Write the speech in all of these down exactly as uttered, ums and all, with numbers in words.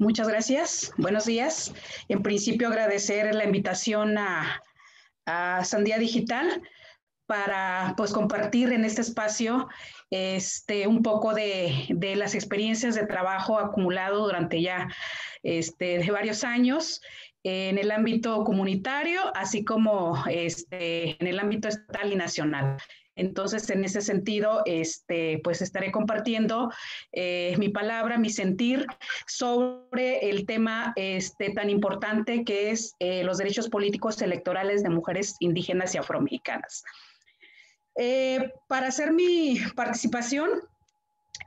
Muchas gracias. Buenos días. En principio, agradecer la invitación a, a Sandía Digital para pues, compartir en este espacio este, un poco de, de las experiencias de trabajo acumulado durante ya este, de varios años en el ámbito comunitario, así como este, en el ámbito estatal y nacional. Entonces, en ese sentido, este, pues estaré compartiendo eh, mi palabra, mi sentir sobre el tema este, tan importante que es eh, los derechos políticos electorales de mujeres indígenas y afromexicanas. Eh, para hacer mi participación,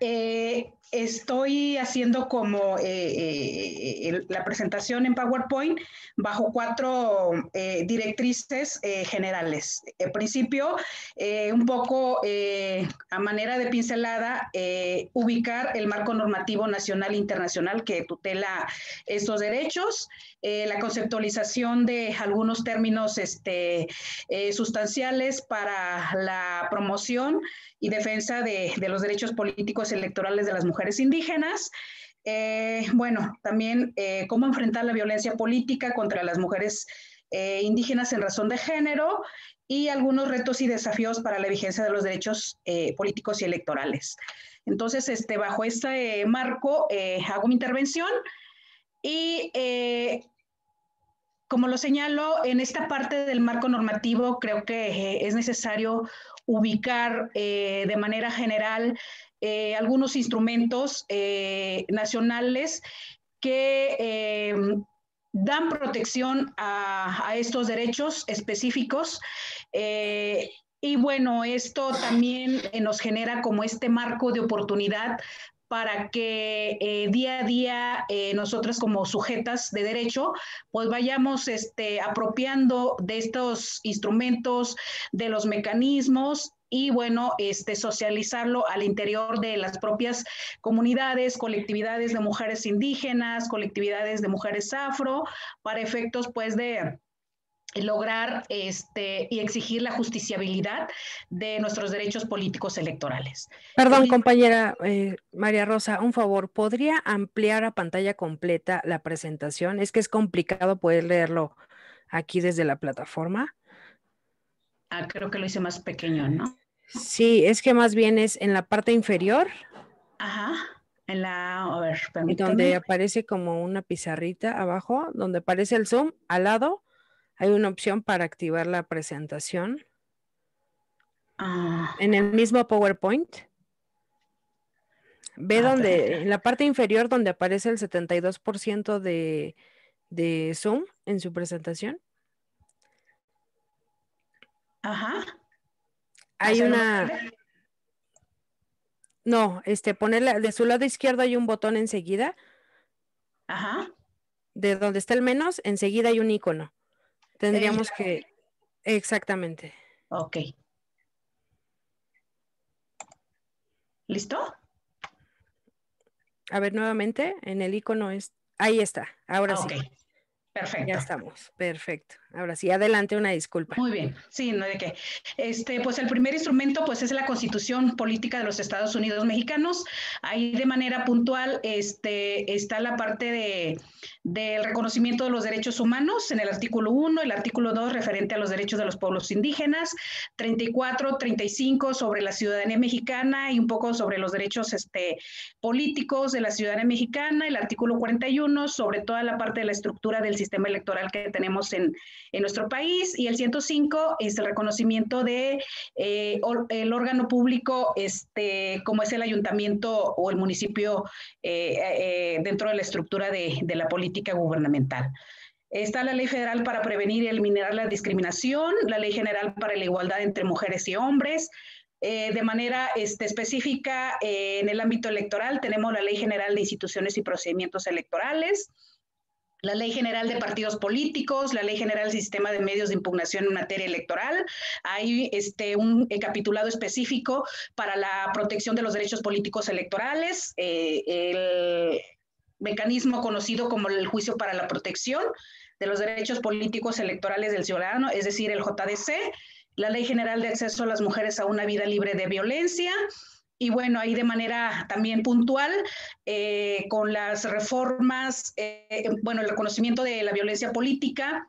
eh, estoy haciendo como eh, eh, el, la presentación en PowerPoint bajo cuatro eh, directrices eh, generales. En principio, eh, un poco eh, a manera de pincelada, eh, ubicar el marco normativo nacional e internacional que tutela estos derechos, eh, la conceptualización de algunos términos este, eh, sustanciales para la promoción y defensa de, de los derechos políticos electorales de las mujeres indígenas, eh, bueno, también eh, cómo enfrentar la violencia política contra las mujeres eh, indígenas en razón de género y algunos retos y desafíos para la vigencia de los derechos eh, políticos y electorales. Entonces, este, bajo este eh, marco eh, hago mi intervención y eh, como lo señalo, en esta parte del marco normativo creo que eh, es necesario ubicar eh, de manera general Eh, algunos instrumentos eh, nacionales que eh, dan protección a, a estos derechos específicos. Eh, y bueno, esto también eh, nos genera como este marco de oportunidad para que eh, día a día eh, nosotras como sujetas de derecho, pues vayamos este, apropiando de estos instrumentos, de los mecanismos, y bueno, este, socializarlo al interior de las propias comunidades, colectividades de mujeres indígenas, colectividades de mujeres afro, para efectos pues de lograr este, y exigir la justiciabilidad de nuestros derechos políticos electorales. Perdón, compañera eh, María Rosa, un favor, ¿podría ampliar a pantalla completa la presentación? Es que es complicado poder leerlo aquí desde la plataforma. Ah, creo que lo hice más pequeño, ¿no? Sí, es que más bien es en la parte inferior. Ajá, en la, a ver, permítame. Donde aparece como una pizarrita abajo, donde aparece el zoom, al lado hay una opción para activar la presentación. Ah. En el mismo PowerPoint. Ve ah, donde, perfecto. En la parte inferior donde aparece el setenta y dos por ciento de, de zoom en su presentación. Ajá. Hay una... No, este, ponerla... De su lado izquierdo hay un botón enseguida. Ajá. De donde está el menos, enseguida hay un icono. Tendríamos sí, que... Exactamente. Ok. ¿Listo? A ver, nuevamente, en el icono es... Ahí está, ahora okay. Sí. Perfecto. Ya estamos, perfecto. Ahora sí, adelante, una disculpa. Muy bien, sí, no de qué. Este, pues el primer instrumento pues, es la Constitución Política de los Estados Unidos Mexicanos. Ahí de manera puntual este, está la parte de, del reconocimiento de los derechos humanos en el artículo uno, el artículo dos referente a los derechos de los pueblos indígenas, treinta y cuatro, treinta y cinco sobre la ciudadanía mexicana y un poco sobre los derechos este, políticos de la ciudadanía mexicana, el artículo cuarenta y uno sobre toda la parte de la estructura del sistema electoral que tenemos en, en nuestro país, y el ciento cinco es el reconocimiento de eh, or, el órgano público este, como es el ayuntamiento o el municipio eh, eh, dentro de la estructura de, de la política gubernamental. Está la Ley Federal para Prevenir y Eliminar la Discriminación, la Ley General para la Igualdad entre Mujeres y Hombres. Eh, de manera este, específica eh, en el ámbito electoral tenemos la Ley General de Instituciones y Procedimientos Electorales, la Ley General de Partidos Políticos, la Ley General del Sistema de Medios de Impugnación en Materia Electoral. Hay este, un capitulado específico para la protección de los derechos políticos electorales, eh, el mecanismo conocido como el Juicio para la Protección de los Derechos Políticos Electorales del Ciudadano, es decir, el J D C, la Ley General de Acceso a las Mujeres a una Vida Libre de Violencia, Y bueno, ahí de manera también puntual, eh, con las reformas, eh, bueno, el reconocimiento de la violencia política,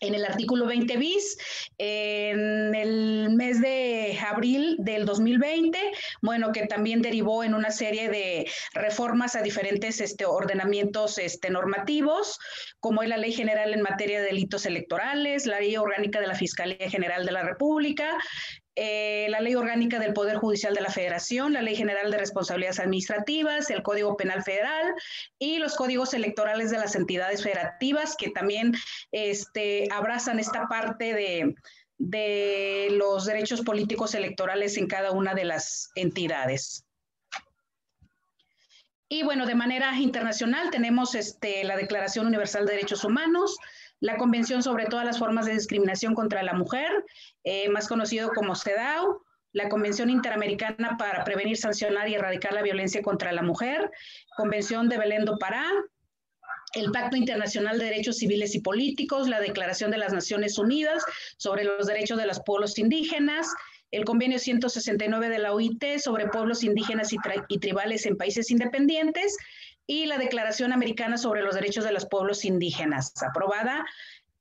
en el artículo veinte bis, en el mes de abril del dos mil veinte, bueno, que también derivó en una serie de reformas a diferentes este, ordenamientos este, normativos, como es la Ley General en Materia de Delitos Electorales, la Ley Orgánica de la Fiscalía General de la República, Eh, la Ley Orgánica del Poder Judicial de la Federación, la Ley General de Responsabilidades Administrativas, el Código Penal Federal y los códigos electorales de las entidades federativas, que también este, abrazan esta parte de, de los derechos políticos electorales en cada una de las entidades. Y bueno, de manera internacional tenemos este, la Declaración Universal de Derechos Humanos, la Convención sobre todas las formas de discriminación contra la mujer, eh, más conocido como CEDAW, la Convención Interamericana para Prevenir, Sancionar y Erradicar la Violencia contra la Mujer, Convención de Belén do Pará, el Pacto Internacional de Derechos Civiles y Políticos, la Declaración de las Naciones Unidas sobre los Derechos de los Pueblos Indígenas, el Convenio ciento sesenta y nueve de la O I T sobre pueblos indígenas y, y tribales en países independientes, y la Declaración Americana sobre los Derechos de los Pueblos Indígenas, aprobada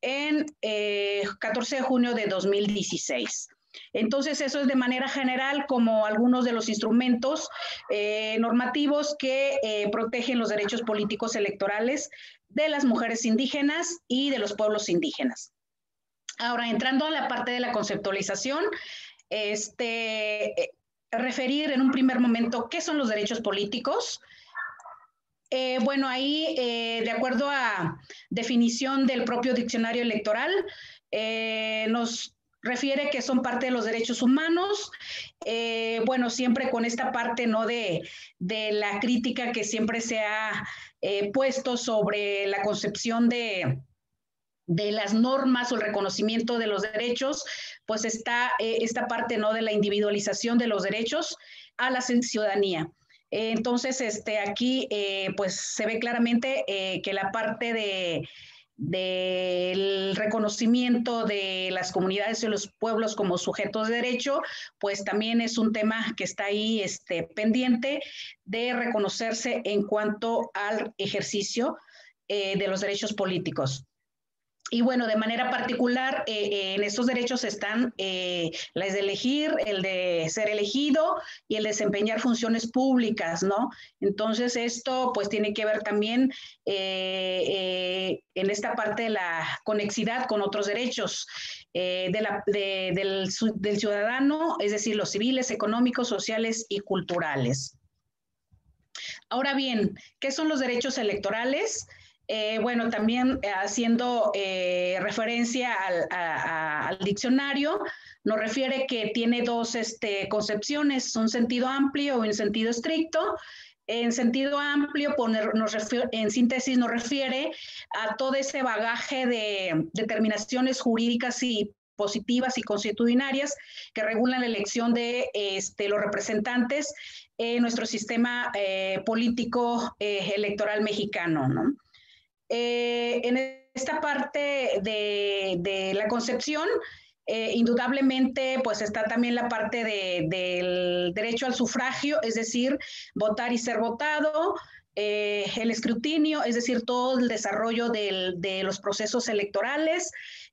en eh, catorce de junio de dos mil dieciséis. Entonces, eso es de manera general como algunos de los instrumentos eh, normativos que eh, protegen los derechos políticos electorales de las mujeres indígenas y de los pueblos indígenas. Ahora, entrando a la parte de la conceptualización, este, eh, referir en un primer momento qué son los derechos políticos. Eh, bueno, ahí, eh, de acuerdo a definición del propio diccionario electoral, eh, nos refiere que son parte de los derechos humanos, eh, bueno, siempre con esta parte, ¿no?, de, de la crítica que siempre se ha eh, puesto sobre la concepción de... de las normas o el reconocimiento de los derechos, pues está eh, esta parte, ¿no?, de la individualización de los derechos a la ciudadanía. Eh, entonces, este, aquí eh, pues se ve claramente eh, que la parte de, del reconocimiento de las comunidades y los pueblos como sujetos de derecho, pues también es un tema que está ahí este, pendiente de reconocerse en cuanto al ejercicio eh, de los derechos políticos. Y bueno, de manera particular, eh, eh, en estos derechos están eh, las de elegir, el de ser elegido y el desempeñar funciones públicas, ¿no? Entonces, esto pues tiene que ver también eh, eh, en esta parte de la conexidad con otros derechos eh, de la, de, del, del ciudadano, es decir, los civiles, económicos, sociales y culturales. Ahora bien, ¿qué son los derechos electorales? Eh, bueno, también haciendo eh, referencia al, a, a, al diccionario, nos refiere que tiene dos este, concepciones, un sentido amplio o un sentido estricto. En sentido amplio, poner, nos refiere, en síntesis, nos refiere a todo ese bagaje de determinaciones jurídicas y positivas y constitucionarias que regulan la elección de este, los representantes en nuestro sistema eh, político eh, electoral mexicano, ¿no? Eh, en esta parte de, de la concepción, eh, indudablemente, pues está también la parte de, del derecho al sufragio, es decir, votar y ser votado, eh, el escrutinio, es decir, todo el desarrollo del, de los procesos electorales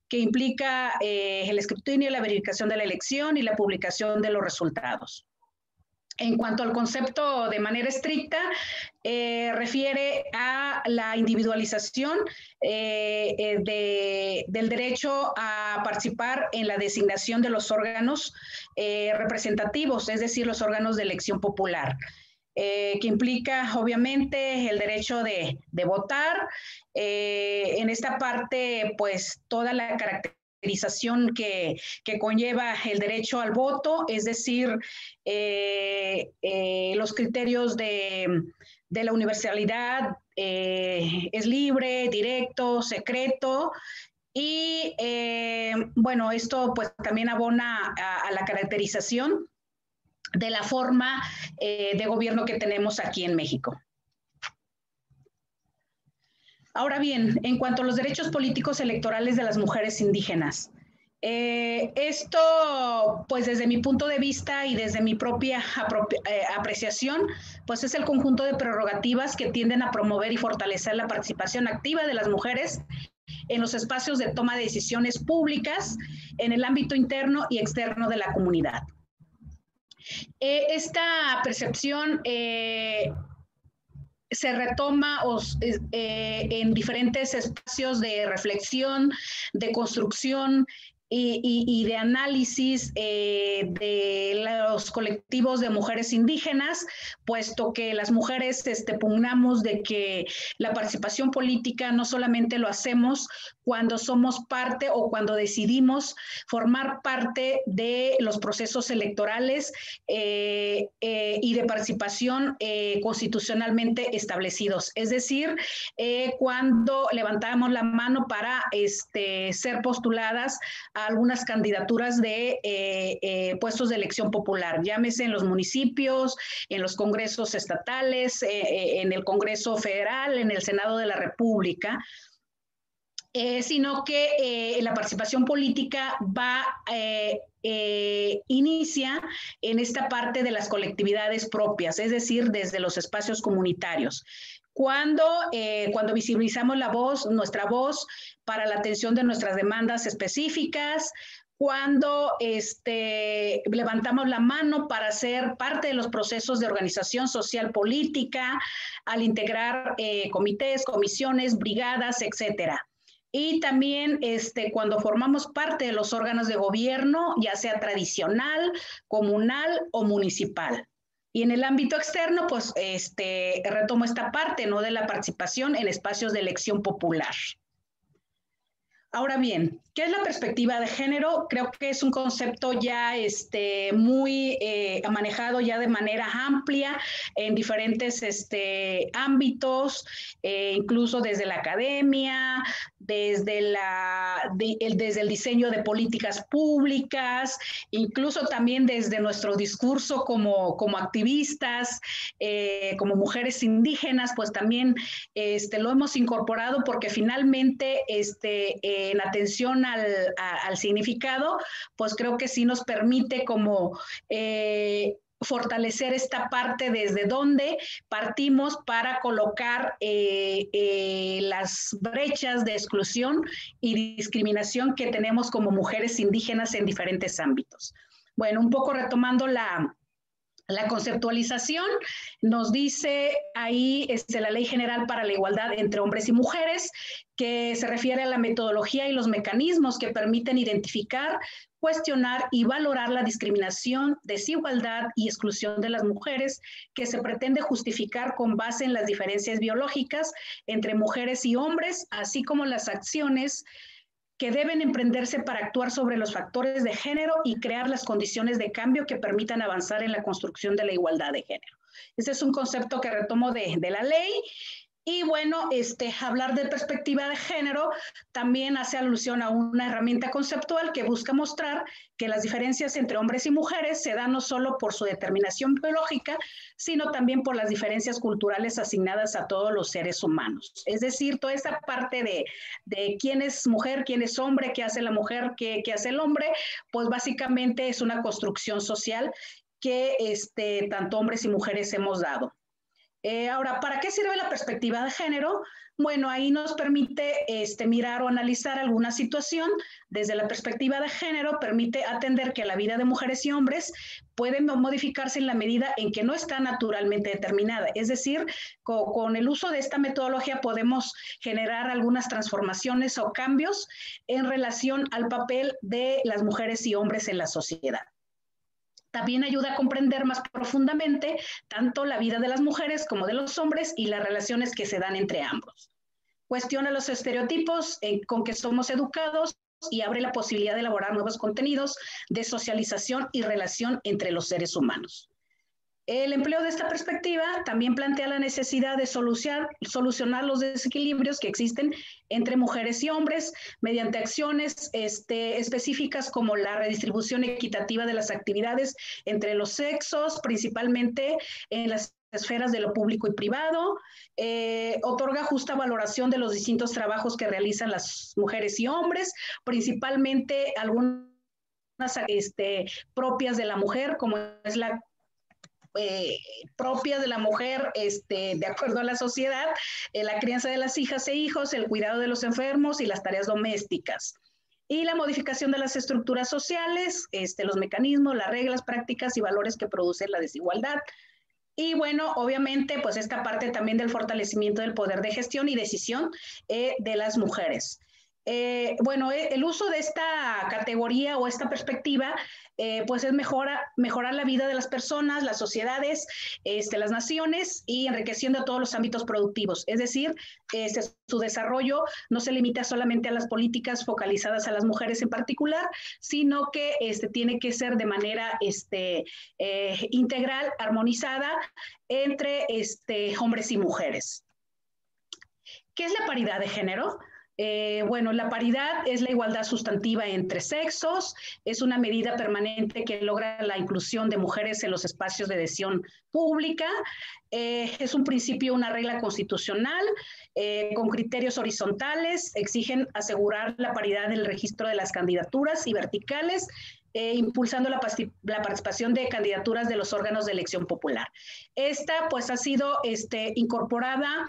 que implica eh, el escrutinio, la verificación de la elección y la publicación de los resultados. En cuanto al concepto de manera estricta, eh, refiere a la individualización eh, eh, de, del derecho a participar en la designación de los órganos eh, representativos, es decir, los órganos de elección popular, eh, que implica obviamente el derecho de, de votar. Eh, en esta parte, pues toda la característica Que, que conlleva el derecho al voto, es decir, eh, eh, los criterios de, de la universalidad, eh, es libre, directo, secreto, y eh, bueno, esto pues también abona a, a la caracterización de la forma eh, de gobierno que tenemos aquí en México. Ahora bien, en cuanto a los derechos políticos electorales de las mujeres indígenas, Eh, esto, pues desde mi punto de vista y desde mi propia eh, apreciación, pues es el conjunto de prerrogativas que tienden a promover y fortalecer la participación activa de las mujeres en los espacios de toma de decisiones públicas, en el ámbito interno y externo de la comunidad. Eh, esta percepción eh, se retoma os, eh, en diferentes espacios de reflexión, de construcción, Y, y de análisis eh, de los colectivos de mujeres indígenas, puesto que las mujeres este, pugnamos de que la participación política no solamente lo hacemos cuando somos parte o cuando decidimos formar parte de los procesos electorales eh, eh, y de participación eh, constitucionalmente establecidos. Es decir, eh, cuando levantamos la mano para este, ser postuladas a algunas candidaturas de eh, eh, puestos de elección popular, llámese en los municipios, en los congresos estatales, eh, eh, en el Congreso Federal, en el Senado de la República, eh, sino que eh, la participación política va eh, Eh, inicia en esta parte de las colectividades propias, es decir, desde los espacios comunitarios. Cuando, eh, cuando visibilizamos la voz, nuestra voz para la atención de nuestras demandas específicas, cuando este, levantamos la mano para ser parte de los procesos de organización social política, al integrar eh, comités, comisiones, brigadas, etcétera. Y también este, cuando formamos parte de los órganos de gobierno, ya sea tradicional, comunal o municipal. Y en el ámbito externo, pues este, retomo esta parte, ¿no?, de la participación en espacios de elección popular. Ahora bien, ¿qué es la perspectiva de género? Creo que es un concepto ya este, muy eh, manejado ya de manera amplia en diferentes este, ámbitos, eh, incluso desde la academia, desde, la, de, el, desde el diseño de políticas públicas, incluso también desde nuestro discurso como, como activistas, eh, como mujeres indígenas, pues también este, lo hemos incorporado porque finalmente este, eh, en atención Al, a, al significado, pues creo que sí nos permite como eh, fortalecer esta parte desde donde partimos para colocar eh, eh, las brechas de exclusión y discriminación que tenemos como mujeres indígenas en diferentes ámbitos. Bueno, un poco retomando la... La conceptualización nos dice ahí este, la Ley General para la Igualdad entre Hombres y Mujeres, que se refiere a la metodología y los mecanismos que permiten identificar, cuestionar y valorar la discriminación, desigualdad y exclusión de las mujeres que se pretende justificar con base en las diferencias biológicas entre mujeres y hombres, así como las acciones que deben emprenderse para actuar sobre los factores de género y crear las condiciones de cambio que permitan avanzar en la construcción de la igualdad de género. Ese es un concepto que retomo de, de la ley. Y bueno, este, hablar de perspectiva de género también hace alusión a una herramienta conceptual que busca mostrar que las diferencias entre hombres y mujeres se dan no solo por su determinación biológica, sino también por las diferencias culturales asignadas a todos los seres humanos. Es decir, toda esa parte de, de quién es mujer, quién es hombre, qué hace la mujer, qué, qué hace el hombre, pues básicamente es una construcción social que este, tanto hombres y mujeres hemos dado. Eh, ahora, ¿para qué sirve la perspectiva de género? Bueno, ahí nos permite este, mirar o analizar alguna situación. Desde la perspectiva de género, permite atender que la vida de mujeres y hombres pueden modificarse en la medida en que no está naturalmente determinada. Es decir, con, con el uso de esta metodología podemos generar algunas transformaciones o cambios en relación al papel de las mujeres y hombres en la sociedad. También ayuda a comprender más profundamente tanto la vida de las mujeres como de los hombres y las relaciones que se dan entre ambos. Cuestiona los estereotipos eh, con que somos educados y abre la posibilidad de elaborar nuevos contenidos de socialización y relación entre los seres humanos. El empleo de esta perspectiva también plantea la necesidad de solucionar, solucionar los desequilibrios que existen entre mujeres y hombres mediante acciones este, específicas como la redistribución equitativa de las actividades entre los sexos, principalmente en las esferas de lo público y privado, eh, otorga justa valoración de los distintos trabajos que realizan las mujeres y hombres, principalmente algunas este, propias de la mujer, como es la Eh, propia de la mujer, este, de acuerdo a la sociedad, eh, la crianza de las hijas e hijos, el cuidado de los enfermos y las tareas domésticas. Y la modificación de las estructuras sociales, este, los mecanismos, las reglas, prácticas y valores que producen la desigualdad. Y bueno, obviamente, pues esta parte también del fortalecimiento del poder de gestión y decisión eh, de las mujeres. Eh, bueno, eh, el uso de esta categoría o esta perspectiva, eh, pues es mejora, mejorar la vida de las personas, las sociedades, este, las naciones y enriqueciendo todos los ámbitos productivos. Es decir, este, su desarrollo no se limita solamente a las políticas focalizadas a las mujeres en particular, sino que este, tiene que ser de manera este, eh, integral, armonizada entre este, hombres y mujeres. ¿Qué es la paridad de género? Eh, bueno, la paridad es la igualdad sustantiva entre sexos, es una medida permanente que logra la inclusión de mujeres en los espacios de decisión pública, eh, es un principio, una regla constitucional, eh, con criterios horizontales, exigen asegurar la paridad en el registro de las candidaturas y verticales, Eh, impulsando la, la participación de candidaturas de los órganos de elección popular. Esta pues ha sido este, incorporada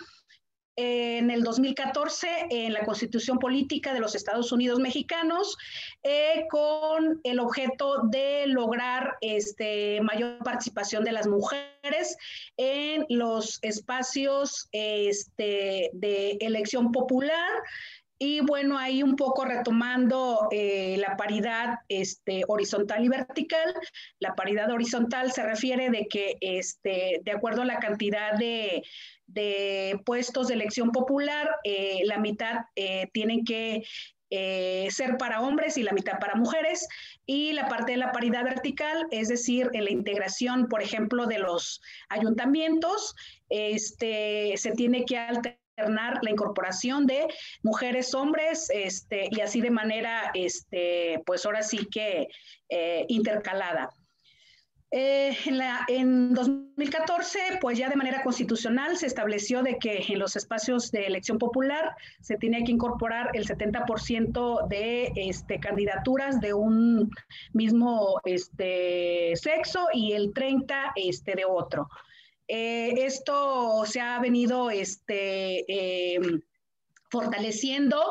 en el dos mil catorce en la Constitución Política de los Estados Unidos Mexicanos, eh, con el objeto de lograr este, mayor participación de las mujeres en los espacios este, de elección popular. Y bueno, ahí un poco retomando eh, la paridad este, horizontal y vertical. La paridad horizontal se refiere de que, este, de acuerdo a la cantidad de, de puestos de elección popular, eh, la mitad eh, tienen que eh, ser para hombres y la mitad para mujeres. Y la parte de la paridad vertical, es decir, en la integración, por ejemplo, de los ayuntamientos, este, se tiene que alterar la incorporación de mujeres, hombres, este, y así de manera, este, pues ahora sí que eh, intercalada. Eh, en, la, en dos mil catorce, pues ya de manera constitucional se estableció de que en los espacios de elección popular se tenía que incorporar el setenta por ciento de este, candidaturas de un mismo este, sexo y el treinta por ciento este, de otro. Eh, esto se ha venido este, eh, fortaleciendo,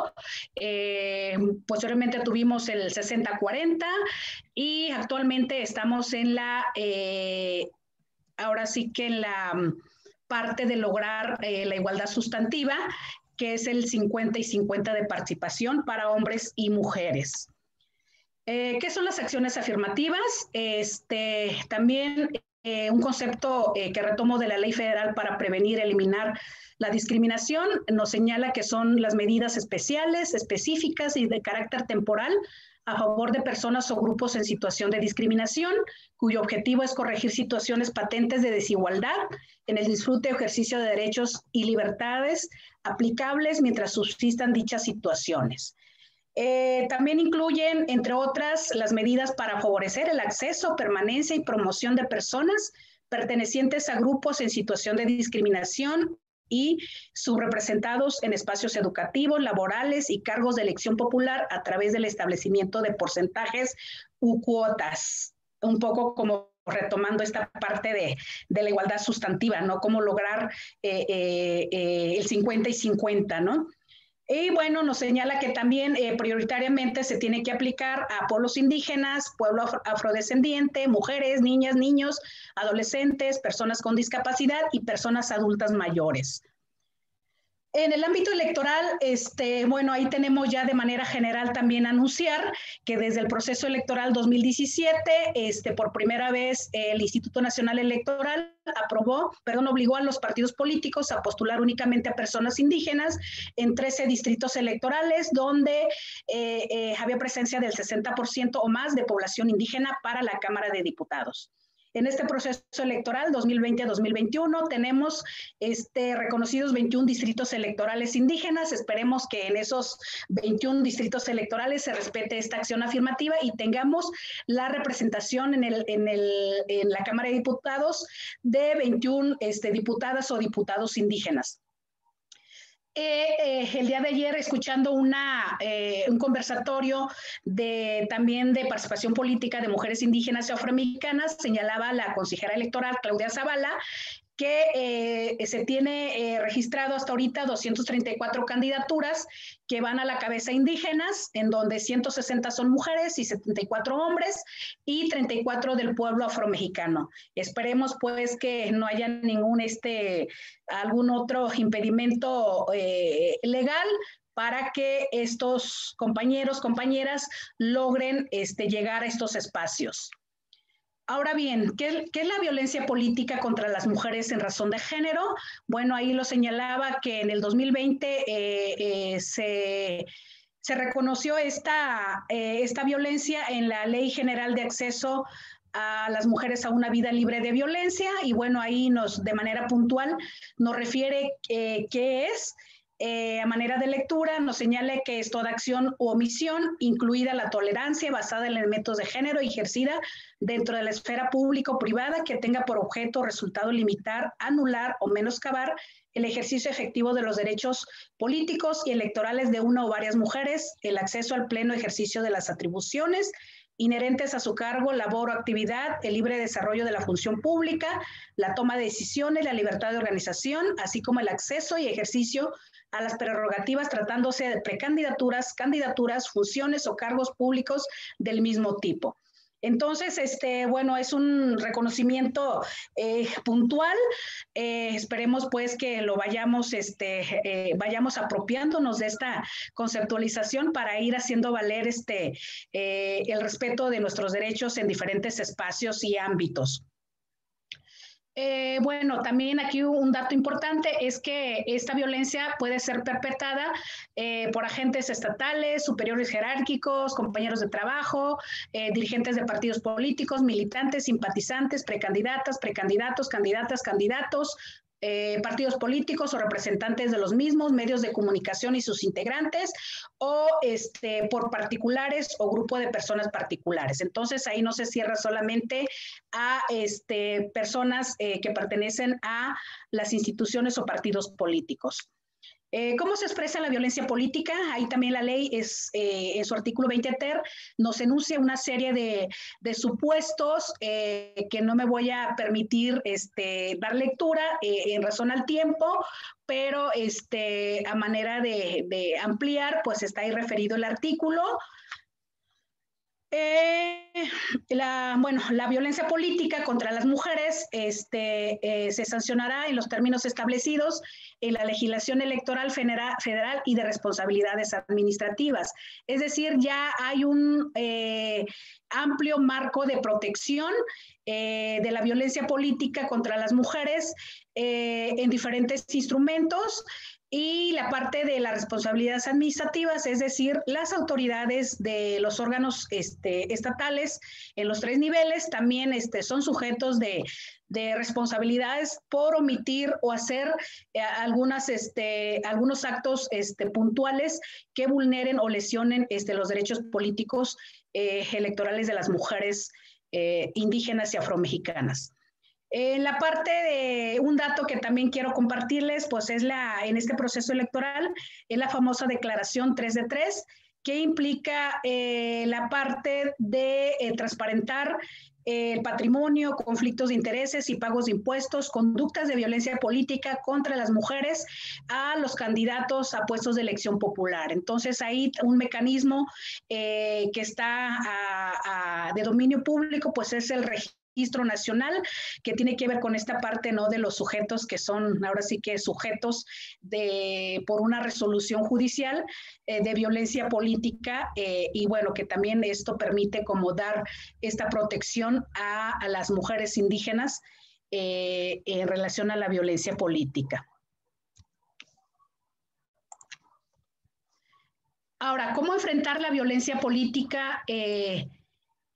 eh, posteriormente tuvimos el sesenta cuarenta y actualmente estamos en la, eh, ahora sí que en la parte de lograr eh, la igualdad sustantiva, que es el cincuenta y cincuenta de participación para hombres y mujeres. Eh, ¿qué son las acciones afirmativas? Este, también... Eh, un concepto eh, que retomo de la Ley Federal para Prevenir y Eliminar la Discriminación nos señala que son las medidas especiales, específicas y de carácter temporal a favor de personas o grupos en situación de discriminación, cuyo objetivo es corregir situaciones patentes de desigualdad en el disfrute o ejercicio de derechos y libertades aplicables mientras subsistan dichas situaciones. Eh, también incluyen, entre otras, las medidas para favorecer el acceso, permanencia y promoción de personas pertenecientes a grupos en situación de discriminación y subrepresentados en espacios educativos, laborales y cargos de elección popular a través del establecimiento de porcentajes u cuotas. Un poco como retomando esta parte de, de la igualdad sustantiva, ¿no? Cómo lograr eh, eh, eh, el cincuenta y cincuenta, ¿no? Y bueno, nos señala que también eh, prioritariamente se tiene que aplicar a pueblos indígenas, pueblo afro afrodescendiente, mujeres, niñas, niños, adolescentes, personas con discapacidad y personas adultas mayores. En el ámbito electoral, este, bueno, ahí tenemos ya de manera general también anunciar que desde el proceso electoral dos mil diecisiete, este, por primera vez el Instituto Nacional Electoral aprobó, perdón, obligó a los partidos políticos a postular únicamente a personas indígenas en trece distritos electorales donde eh, eh, había presencia del sesenta por ciento o más de población indígena para la Cámara de Diputados. En este proceso electoral dos mil veinte a dos mil veintiuno tenemos este, reconocidos veintiún distritos electorales indígenas. Esperemos que en esos veintiún distritos electorales se respete esta acción afirmativa y tengamos la representación en, el, en, el, en la Cámara de Diputados de veintiún este, diputadas o diputados indígenas. Eh, eh, el día de ayer, escuchando una, eh, un conversatorio de, también de participación política de mujeres indígenas y afromexicanas, señalaba la consejera electoral Claudia Zavala que eh, se tiene eh, registrado hasta ahorita doscientas treinta y cuatro candidaturas que van a la cabeza indígenas, en donde ciento sesenta son mujeres y setenta y cuatro hombres y treinta y cuatro del pueblo afromexicano. Esperemos pues que no haya ningún este, algún otro impedimento eh, legal para que estos compañeros, compañeras logren este, llegar a estos espacios. Ahora bien, ¿qué, ¿qué es la violencia política contra las mujeres en razón de género? Bueno, ahí lo señalaba que en el dos mil veinte eh, eh, se, se reconoció esta, eh, esta violencia en la Ley General de Acceso a las Mujeres a una Vida Libre de Violencia, y bueno, ahí nos, de manera puntual nos refiere eh, qué es. Eh, a manera de lectura, nos señala que es toda acción u omisión, incluida la tolerancia basada en elementos de género ejercida dentro de la esfera pública o privada, que tenga por objeto o resultado limitar, anular o menoscabar el ejercicio efectivo de los derechos políticos y electorales de una o varias mujeres, el acceso al pleno ejercicio de las atribuciones inherentes a su cargo, labor o actividad, el libre desarrollo de la función pública, la toma de decisiones, la libertad de organización, así como el acceso y ejercicio a las prerrogativas tratándose de precandidaturas, candidaturas, funciones o cargos públicos del mismo tipo. Entonces, este, bueno, es un reconocimiento eh, puntual. Eh, esperemos pues que lo vayamos, este, eh, vayamos apropiándonos de esta conceptualización para ir haciendo valer este, eh, el respeto de nuestros derechos en diferentes espacios y ámbitos. Eh, bueno, también aquí un dato importante es que esta violencia puede ser perpetrada eh, por agentes estatales, superiores jerárquicos, compañeros de trabajo, eh, dirigentes de partidos políticos, militantes, simpatizantes, precandidatas, precandidatos, candidatas, candidatos, Eh, partidos políticos o representantes de los mismos, medios de comunicación y sus integrantes, o este, por particulares o grupo de personas particulares. Entonces ahí no se cierra solamente a este, personas eh, que pertenecen a las instituciones o partidos políticos. Eh, ¿Cómo se expresa la violencia política? Ahí también la ley, es, eh, en su artículo veinte ter, nos enuncia una serie de, de supuestos eh, que no me voy a permitir este, dar lectura eh, en razón al tiempo, pero este, a manera de, de ampliar, pues está ahí referido el artículo. Eh, la, bueno, la violencia política contra las mujeres este, eh, se sancionará en los términos establecidos en la legislación electoral federal, federal y de responsabilidades administrativas. Es decir, ya hay un eh, amplio marco de protección eh, de la violencia política contra las mujeres eh, en diferentes instrumentos. Y la parte de las responsabilidades administrativas, es decir, las autoridades de los órganos este, estatales en los tres niveles también este, son sujetos de, de responsabilidades por omitir o hacer eh, algunas, este, algunos actos este, puntuales que vulneren o lesionen este, los derechos políticos eh, electorales de las mujeres eh, indígenas y afromexicanas. En la parte de un dato que también quiero compartirles, pues es la, en este proceso electoral, es la famosa declaración tres de tres, que implica eh, la parte de eh, transparentar el patrimonio, conflictos de intereses y pagos de impuestos, conductas de violencia política contra las mujeres a los candidatos a puestos de elección popular. Entonces, ahí un mecanismo eh, que está a, a, de dominio público, pues es el registro. registro nacional, que tiene que ver con esta parte, ¿no?, de los sujetos que son ahora sí que sujetos de por una resolución judicial eh, de violencia política eh, y bueno, que también esto permite como dar esta protección a, a las mujeres indígenas eh, en relación a la violencia política. Ahora, ¿cómo enfrentar la violencia política eh,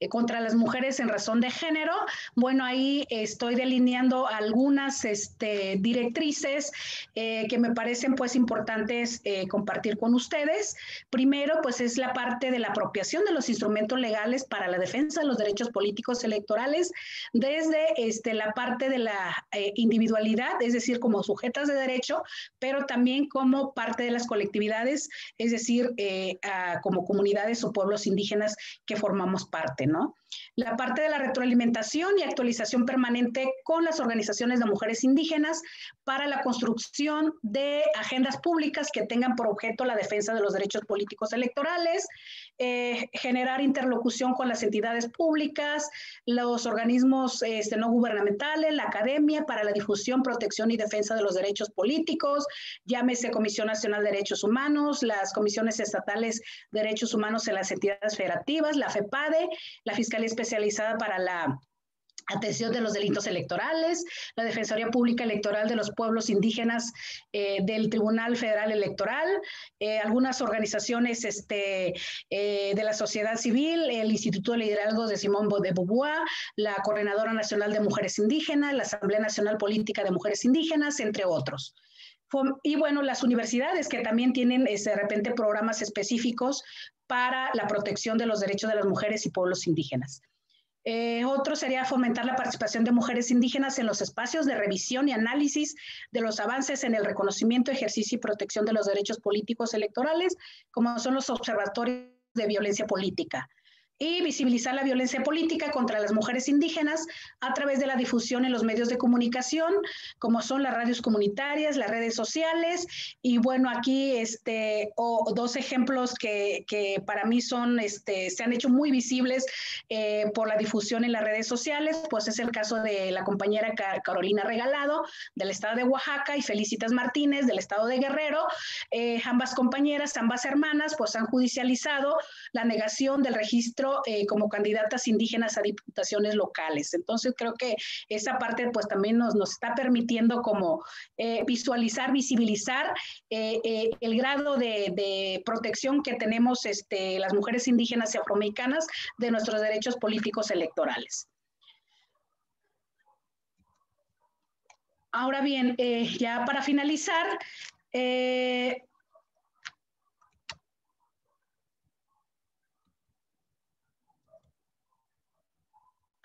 contra las mujeres en razón de género. Bueno, ahí estoy delineando algunas este, directrices eh, que me parecen pues importantes eh, compartir con ustedes. Primero, pues es la parte de la apropiación de los instrumentos legales para la defensa de los derechos políticos electorales desde este, la parte de la eh, individualidad, es decir, como sujetas de derecho, pero también como parte de las colectividades, es decir, eh, a, como comunidades o pueblos indígenas que formamos parte, ¿no? La parte de la retroalimentación y actualización permanente con las organizaciones de mujeres indígenas para la construcción de agendas públicas que tengan por objeto la defensa de los derechos políticos electorales, eh, generar interlocución con las entidades públicas, los organismos este, no gubernamentales, la academia para la difusión, protección y defensa de los derechos políticos, llámese Comisión Nacional de Derechos Humanos, las comisiones estatales de derechos humanos en las entidades federativas, la FEPADE, la Fiscalía especializada para la atención de los delitos electorales, la Defensoría Pública Electoral de los Pueblos Indígenas eh, del Tribunal Federal Electoral, eh, algunas organizaciones este, eh, de la sociedad civil, el Instituto de Liderazgo de Simón de Beauvoir, la Coordinadora Nacional de Mujeres Indígenas, la Asamblea Nacional Política de Mujeres Indígenas, entre otros. Y bueno, las universidades que también tienen de repente programas específicos para la protección de los derechos de las mujeres y pueblos indígenas. Eh, otro sería fomentar la participación de mujeres indígenas en los espacios de revisión y análisis de los avances en el reconocimiento, ejercicio y protección de los derechos políticos electorales, como son los observatorios de violencia política. Y visibilizar la violencia política contra las mujeres indígenas a través de la difusión en los medios de comunicación, como son las radios comunitarias, las redes sociales, y bueno, aquí este, o, dos ejemplos que, que para mí son, este, se han hecho muy visibles eh, por la difusión en las redes sociales, pues es el caso de la compañera Carolina Regalado, del estado de Oaxaca, y Felicitas Martínez, del estado de Guerrero. Eh, ambas compañeras, ambas hermanas, pues han judicializado la negación del registro Eh, como candidatas indígenas a diputaciones locales. Entonces creo que esa parte pues también nos, nos está permitiendo como eh, visualizar, visibilizar eh, eh, el grado de, de protección que tenemos este, las mujeres indígenas y afromexicanas de nuestros derechos políticos electorales. Ahora bien, eh, ya para finalizar, eh,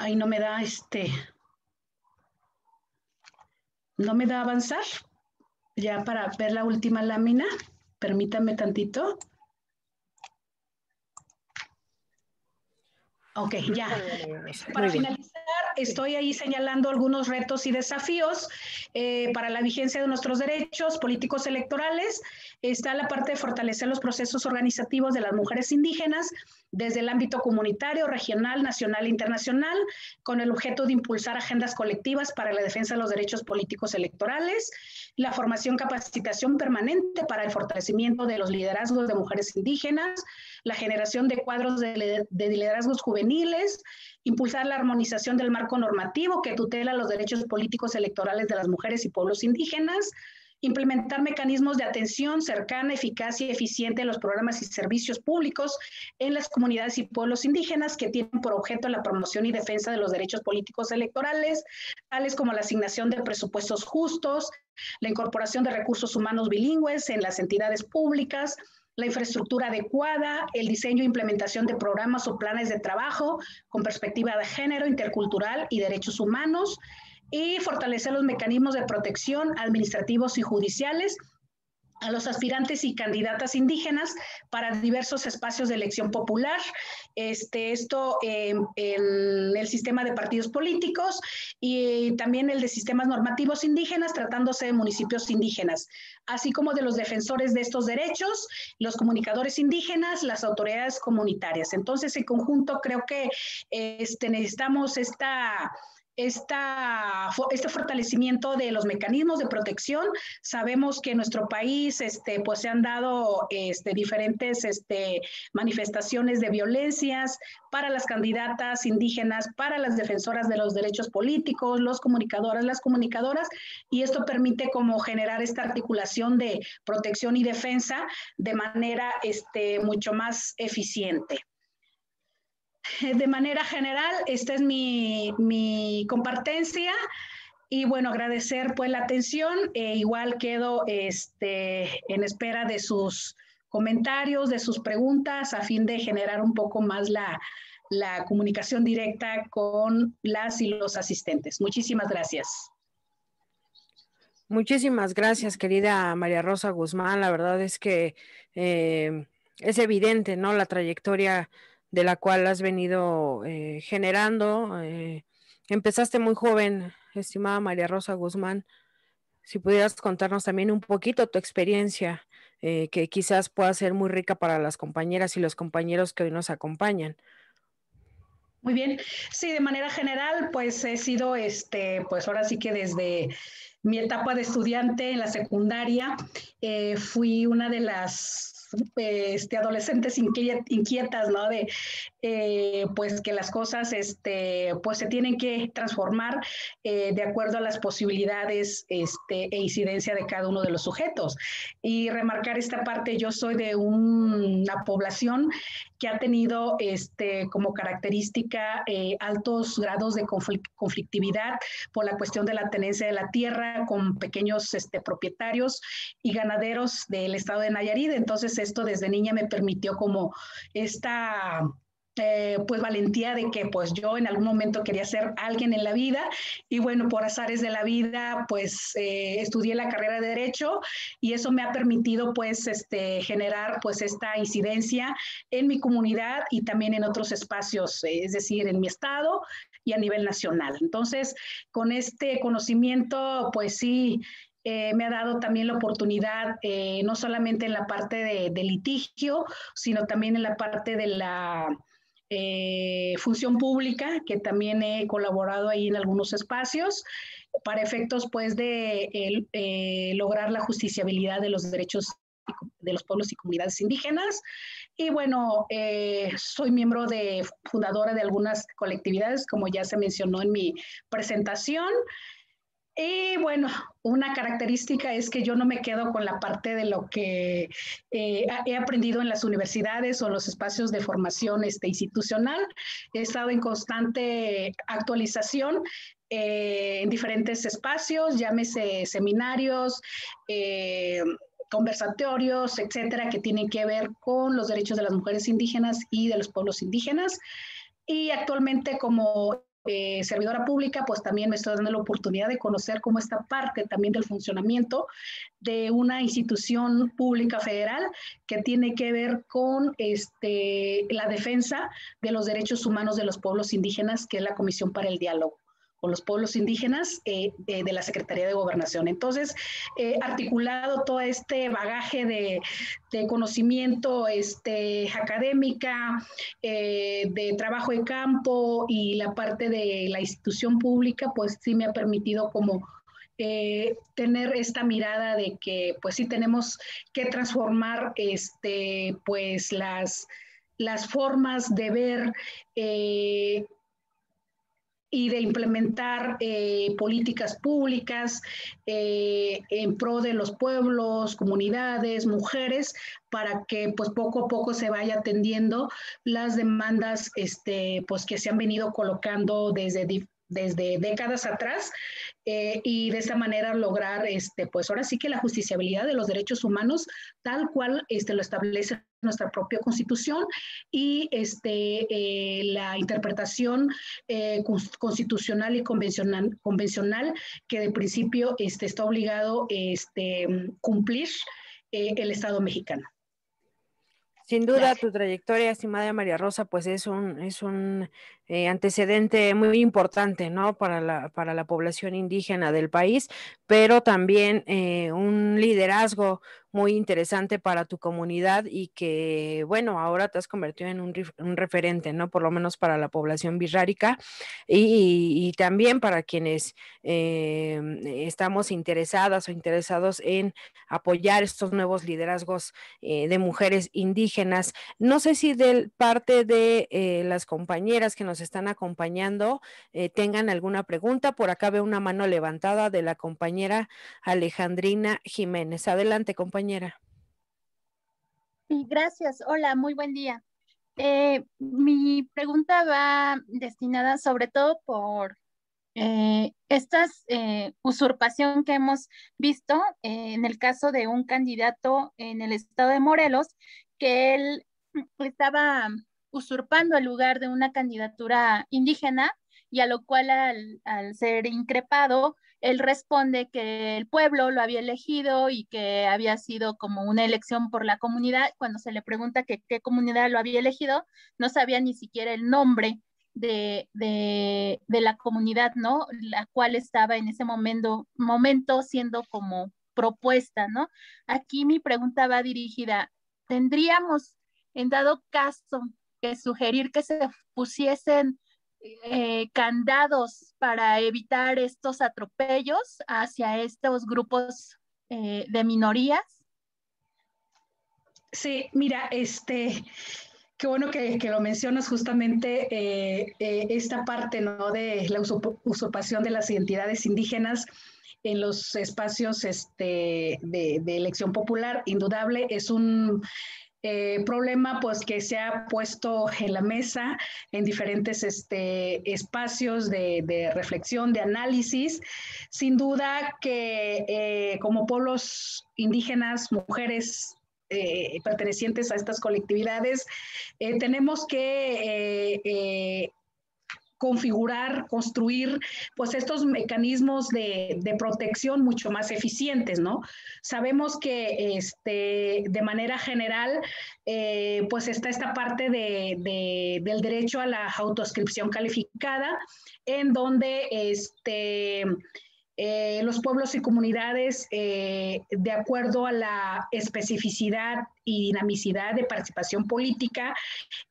Ay, no me da este, no me da avanzar. Ya para ver la última lámina, permítanme tantito. Ok, ya. Para finalizar, estoy ahí señalando algunos retos y desafíos eh, para la vigencia de nuestros derechos políticos electorales. Está la parte de fortalecer los procesos organizativos de las mujeres indígenas desde el ámbito comunitario, regional, nacional e internacional, con el objeto de impulsar agendas colectivas para la defensa de los derechos políticos electorales, la formación, capacitación permanente para el fortalecimiento de los liderazgos de mujeres indígenas, la generación de cuadros de, de liderazgos juveniles, impulsar la armonización del marco normativo que tutela los derechos políticos electorales de las mujeres y pueblos indígenas, implementar mecanismos de atención cercana, eficaz y eficiente en los programas y servicios públicos en las comunidades y pueblos indígenas que tienen por objeto la promoción y defensa de los derechos políticos electorales, tales como la asignación de presupuestos justos, la incorporación de recursos humanos bilingües en las entidades públicas, la infraestructura adecuada, el diseño e implementación de programas o planes de trabajo con perspectiva de género, intercultural y derechos humanos, y fortalecer los mecanismos de protección administrativos y judiciales a los aspirantes y candidatas indígenas para diversos espacios de elección popular, este, esto eh, en el sistema de partidos políticos y también el de sistemas normativos indígenas, tratándose de municipios indígenas, así como de los defensores de estos derechos, los comunicadores indígenas, las autoridades comunitarias. Entonces, en conjunto, creo que este, necesitamos esta... Esta, este fortalecimiento de los mecanismos de protección. Sabemos que en nuestro país este, pues se han dado este, diferentes este, manifestaciones de violencias para las candidatas indígenas, para las defensoras de los derechos políticos, los comunicadores, las comunicadoras, y esto permite como generar esta articulación de protección y defensa de manera este, mucho más eficiente. de manera general, esta es mi, mi compartencia. Y bueno, agradecer pues la atención, e igual quedo este, en espera de sus comentarios, de sus preguntas, a fin de generar un poco más la, la comunicación directa con las y los asistentes. Muchísimas gracias. Muchísimas gracias, querida María Rosa Guzmán. La verdad es que eh, es evidente, ¿no?, la trayectoria de la cual has venido eh, generando. Eh, empezaste muy joven, estimada María Rosa Guzmán. Si pudieras contarnos también un poquito tu experiencia, eh, que quizás pueda ser muy rica para las compañeras y los compañeros que hoy nos acompañan. Muy bien. Sí, de manera general, pues he sido, este, pues ahora sí que desde mi etapa de estudiante en la secundaria, eh, fui una de las Este, adolescentes inquietas, ¿no?, de eh, pues que las cosas este, pues se tienen que transformar eh, de acuerdo a las posibilidades este, e incidencia de cada uno de los sujetos. Y remarcar esta parte, yo soy de un, una población que ha tenido este, como característica eh, altos grados de conflictividad por la cuestión de la tenencia de la tierra con pequeños este, propietarios y ganaderos del estado de Nayarit. Entonces esto desde niña me permitió como esta eh, pues valentía de que pues yo en algún momento quería ser alguien en la vida. Y bueno, por azares de la vida pues eh, estudié la carrera de Derecho, y eso me ha permitido pues este, generar pues esta incidencia en mi comunidad y también en otros espacios, eh, es decir, en mi estado y a nivel nacional. Entonces con este conocimiento pues sí, Eh, me ha dado también la oportunidad, eh, no solamente en la parte de, de litigio, sino también en la parte de la eh, función pública, que también he colaborado ahí en algunos espacios, para efectos pues de eh, eh, lograr la justiciabilidad de los derechos de los pueblos y comunidades indígenas. Y bueno, eh, soy miembro de fundadora de algunas colectividades, como ya se mencionó en mi presentación. Y bueno, una característica es que yo no me quedo con la parte de lo que eh, he aprendido en las universidades o en los espacios de formación este, institucional. He estado en constante actualización eh, en diferentes espacios, llámese seminarios, eh, conversatorios, etcétera, que tienen que ver con los derechos de las mujeres indígenas y de los pueblos indígenas. Y actualmente como Eh, servidora pública, pues también me estoy dando la oportunidad de conocer cómo esta parte también del funcionamiento de una institución pública federal que tiene que ver con este, la defensa de los derechos humanos de los pueblos indígenas, que es la Comisión para el Diálogo con los Pueblos Indígenas eh, de, de la Secretaría de Gobernación. Entonces, eh, articulado todo este bagaje de, de conocimiento este, académica, eh, de trabajo de campo y la parte de la institución pública, pues sí me ha permitido como eh, tener esta mirada de que pues sí tenemos que transformar este, pues, las, las formas de ver eh, y de implementar eh, políticas públicas eh, en pro de los pueblos, comunidades, mujeres, para que pues poco a poco se vaya atendiendo las demandas este, pues, que se han venido colocando desde, desde décadas atrás, eh, y de esa manera lograr este, pues ahora sí que la justiciabilidad de los derechos humanos tal cual este, lo establece nuestra propia Constitución y este, eh, la interpretación eh, constitucional y convencional, convencional que de principio este, está obligado este, cumplir eh, el Estado mexicano. Sin duda, gracias. Tu trayectoria, estimada María Rosa, pues es un, es un eh, antecedente muy importante, ¿no?, para la, para la población indígena del país, pero también eh, un liderazgo muy interesante para tu comunidad y que, bueno, ahora te has convertido en un, un referente, ¿no?, por lo menos para la población wixárika y, y, y también para quienes eh, estamos interesadas o interesados en apoyar estos nuevos liderazgos eh, de mujeres indígenas. No sé si de parte de eh, las compañeras que nos están acompañando eh, tengan alguna pregunta. Por acá veo una mano levantada de la compañera Alejandrina Jiménez. Adelante, compañera. Sí, gracias. Hola, muy buen día. Eh, mi pregunta va destinada sobre todo por eh, esta eh, usurpación que hemos visto eh, en el caso de un candidato en el estado de Morelos, que él estaba usurpando el lugar de una candidatura indígena y a lo cual al, al ser increpado, él responde que el pueblo lo había elegido y que había sido como una elección por la comunidad. Cuando se le pregunta que qué comunidad lo había elegido, no sabía ni siquiera el nombre de, de, de la comunidad, ¿no? La cual estaba en ese momento, momento siendo como propuesta, ¿no? Aquí mi pregunta va dirigida, ¿tendríamos en dado caso que sugerir que se pusiesen Eh, candados para evitar estos atropellos hacia estos grupos eh, de minorías? Sí, mira, este, qué bueno que, que lo mencionas justamente eh, eh, esta parte, ¿no?, de la usurpación de las identidades indígenas en los espacios este, de, de elección popular. Indudable es un Eh, problema pues que se ha puesto en la mesa en diferentes este, espacios de, de reflexión, de análisis. Sin duda que eh, como pueblos indígenas, mujeres eh, pertenecientes a estas colectividades, eh, tenemos que eh, eh, configurar, construir, pues estos mecanismos de, de protección mucho más eficientes, ¿no? Sabemos que este, de manera general, eh, pues está esta parte de, de, del derecho a la autoascripción calificada, en donde este, eh, los pueblos y comunidades, eh, de acuerdo a la especificidad y dinamicidad de participación política,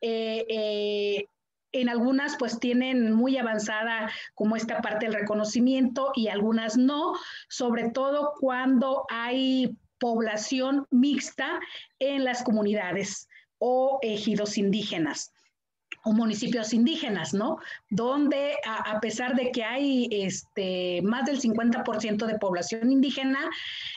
eh, eh, en algunas pues tienen muy avanzada como esta parte del reconocimiento y algunas no, sobre todo cuando hay población mixta en las comunidades o ejidos indígenas o municipios indígenas, ¿no? Donde a, a pesar de que hay este, más del cincuenta por ciento de población indígena,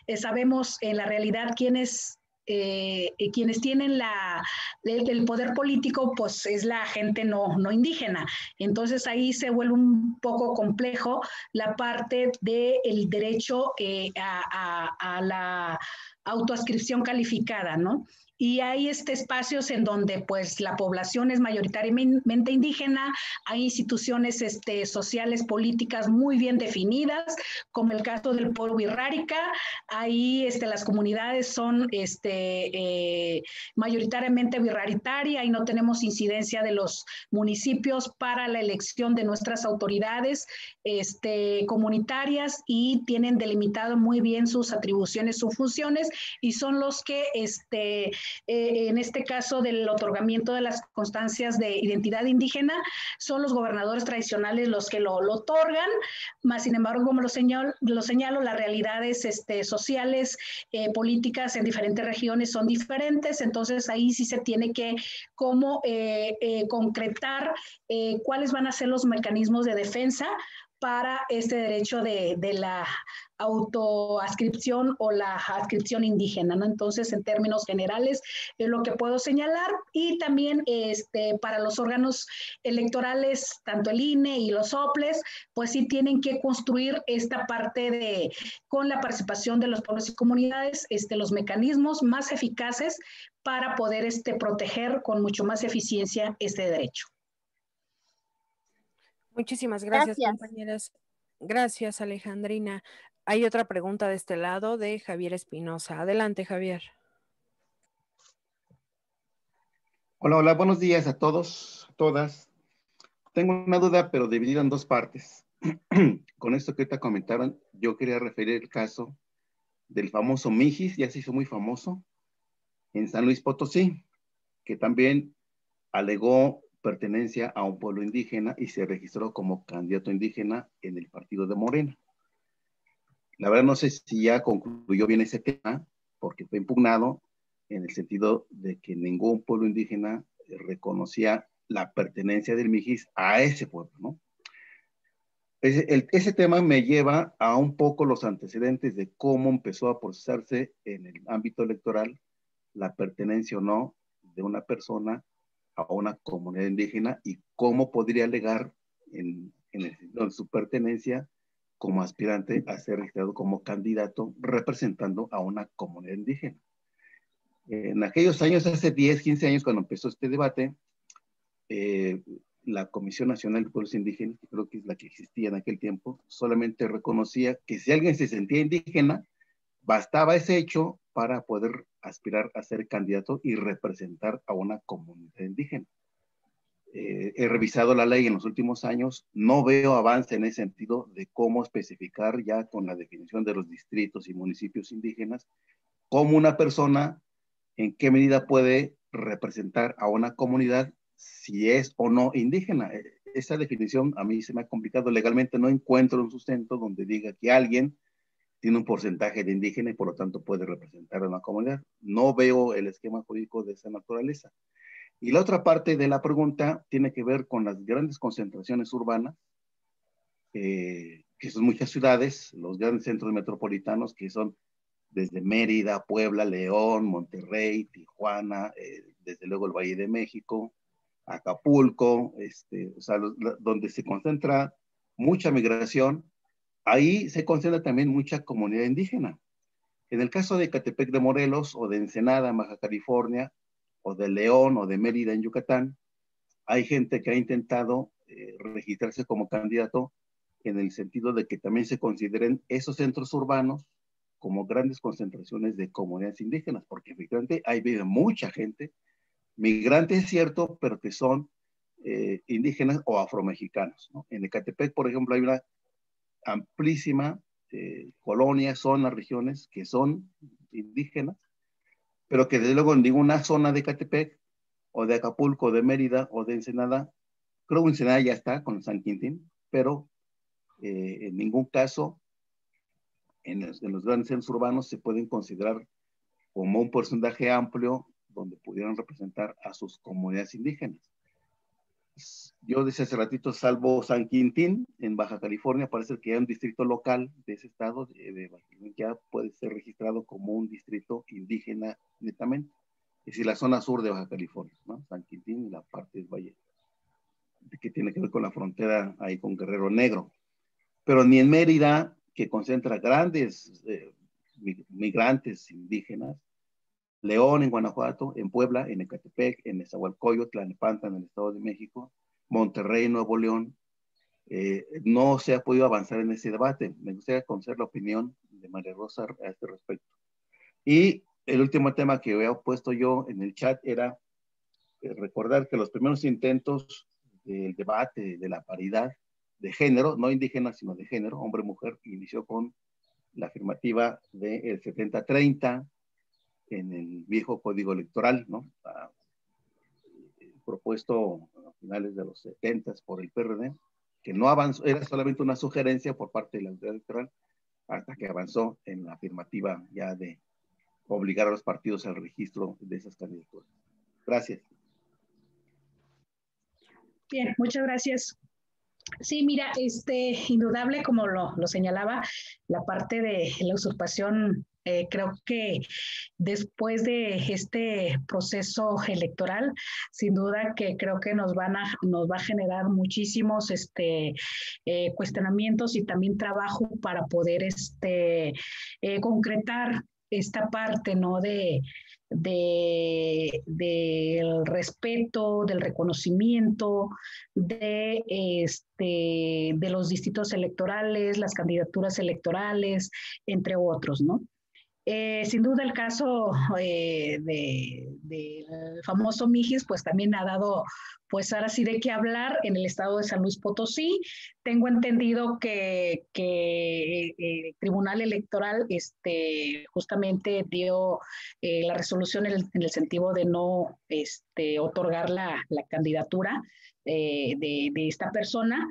eh, sabemos en la realidad quiénes Eh, eh, quienes tienen la, el, el poder político, pues es la gente no, no indígena. Entonces ahí se vuelve un poco complejo la parte del derecho eh, a, a, a la autoascripción calificada, ¿no? Y hay este espacios en donde pues la población es mayoritariamente indígena, hay instituciones este, sociales, políticas muy bien definidas, como el caso del pueblo wixárika, ahí este, las comunidades son este, eh, mayoritariamente wixáritarias, ahí no tenemos incidencia de los municipios para la elección de nuestras autoridades este, comunitarias y tienen delimitado muy bien sus atribuciones, sus funciones y son los que este, Eh, en este caso del otorgamiento de las constancias de identidad indígena, son los gobernadores tradicionales los que lo, lo otorgan, más sin embargo, como lo señalo, lo señalo las realidades este, sociales, eh, políticas en diferentes regiones son diferentes, entonces ahí sí se tiene que como, eh, eh, concretar eh, cuáles van a ser los mecanismos de defensa para este derecho de, de la autoascripción o la adscripción indígena, ¿no? Entonces, en términos generales, es lo que puedo señalar. Y también este, para los órganos electorales, tanto el I N E y los soples, pues sí tienen que construir esta parte de, con la participación de los pueblos y comunidades, este, los mecanismos más eficaces para poder este, proteger con mucho más eficiencia este derecho. Muchísimas gracias, gracias, compañeras. Gracias, Alejandrina. Hay otra pregunta de este lado de Javier Espinosa. Adelante, Javier. Hola, hola. Buenos días a todos, todas. Tengo una duda, pero dividida en dos partes. Con esto que ahorita comentaron, yo quería referir el caso del famoso Mijis, ya se hizo muy famoso, en San Luis Potosí, que también alegó pertenencia a un pueblo indígena y se registró como candidato indígena en el partido de Morena. La verdad no sé si ya concluyó bien ese tema, porque fue impugnado en el sentido de que ningún pueblo indígena reconocía la pertenencia del Mijis a ese pueblo, ¿no? Ese, el, ese tema me lleva a un poco los antecedentes de cómo empezó a procesarse en el ámbito electoral la pertenencia o no de una persona a una comunidad indígena y cómo podría alegar en, en, el, en su pertenencia como aspirante a ser registrado como candidato representando a una comunidad indígena. En aquellos años, hace diez, quince años, cuando empezó este debate, eh, la Comisión Nacional de Pueblos Indígenas, que creo que es la que existía en aquel tiempo, solamente reconocía que si alguien se sentía indígena, bastaba ese hecho para poder aspirar a ser candidato y representar a una comunidad indígena. Eh, he revisado la ley en los últimos años, no veo avance en ese sentido de cómo especificar ya con la definición de los distritos y municipios indígenas, cómo una persona, en qué medida puede representar a una comunidad si es o no indígena. Esa definición a mí se me ha complicado. Legalmente no encuentro un sustento donde diga que alguien tiene un porcentaje de indígena y por lo tanto puede representar a una comunidad. No veo el esquema jurídico de esa naturaleza. Y la otra parte de la pregunta tiene que ver con las grandes concentraciones urbanas, eh, que son muchas ciudades, los grandes centros metropolitanos que son desde Mérida, Puebla, León, Monterrey, Tijuana, eh, desde luego el Valle de México, Acapulco, este, o sea, los, la, donde se concentra mucha migración, ahí se concentra también mucha comunidad indígena. En el caso de Ecatepec de Morelos, o de Ensenada en Baja California, o de León, o de Mérida en Yucatán, hay gente que ha intentado eh, registrarse como candidato en el sentido de que también se consideren esos centros urbanos como grandes concentraciones de comunidades indígenas, porque efectivamente ahí vive mucha gente, migrantes es cierto, pero que son eh, indígenas o afromexicanos, ¿no? En Ecatepec, por ejemplo, hay una amplísima eh, colonia, zonas, regiones que son indígenas, pero que desde luego en ninguna zona de Ecatepec, o de Acapulco, o de Mérida, o de Ensenada, creo que Ensenada ya está con San Quintín, pero eh, en ningún caso en los, en los grandes centros urbanos se pueden considerar como un porcentaje amplio donde pudieran representar a sus comunidades indígenas. Yo desde hace ratito, salvo San Quintín, en Baja California, parece que hay un distrito local de ese estado, de, de Baja California, ya puede ser registrado como un distrito indígena netamente. Es decir, la zona sur de Baja California, ¿no? San Quintín y la parte del valle, que tiene que ver con la frontera ahí con Guerrero Negro. Pero ni en Mérida, que concentra grandes eh, migrantes indígenas, León en Guanajuato, en Puebla, en Ecatepec, en Nezahualcóyotl, Tlalnepantla, en el Estado de México, Monterrey, Nuevo León, eh, no se ha podido avanzar en ese debate. Me gustaría conocer la opinión de María Rosa a este respecto. Y el último tema que había puesto yo en el chat era eh, recordar que los primeros intentos del debate de la paridad de género, no indígena, sino de género, hombre-mujer, inició con la afirmativa del setenta treinta en el viejo Código Electoral, ¿no? Ah, propuesto a finales de los setentas por el P R D, que no avanzó, era solamente una sugerencia por parte de la autoridad electoral, hasta que avanzó en la afirmativa ya de obligar a los partidos al registro de esas candidaturas. Gracias. Bien, muchas gracias. Sí, mira, este, indudable, como lo, lo señalaba, la parte de la usurpación, eh, creo que después de este proceso electoral, sin duda que creo que nos, van a, nos va a generar muchísimos este, eh, cuestionamientos y también trabajo para poder este, eh, concretar esta parte, ¿no? De... De, del respeto, del reconocimiento, de, este, de los distritos electorales, las candidaturas electorales, entre otros, ¿no? Eh, sin duda el caso eh, de, del famoso Mijis, pues también ha dado, pues ahora sí, de qué hablar en el estado de San Luis Potosí. Tengo entendido que, que el Tribunal Electoral este, justamente dio eh, la resolución en el, en el sentido de no este, otorgar la, la candidatura eh, de, de esta persona.